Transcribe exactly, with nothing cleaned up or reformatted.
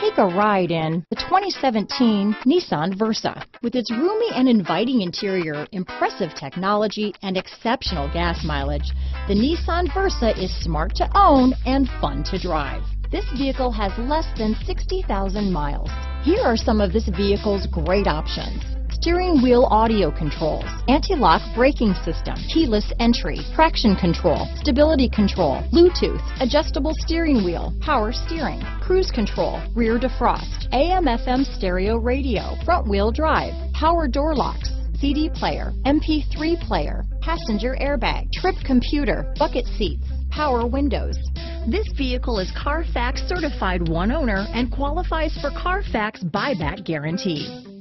Take a ride in the twenty seventeen Nissan Versa. With its roomy and inviting interior, impressive technology, and exceptional gas mileage, the Nissan Versa is smart to own and fun to drive. This vehicle has less than sixty thousand miles. Here are some of this vehicle's great options: steering wheel audio controls, anti-lock braking system, keyless entry, traction control, stability control, Bluetooth, adjustable steering wheel, power steering, cruise control, rear defrost, A M F M stereo radio, front wheel drive, power door locks, C D player, M P three player, passenger airbag, trip computer, bucket seats, power windows. This vehicle is Carfax certified one owner and qualifies for Carfax buyback guarantee.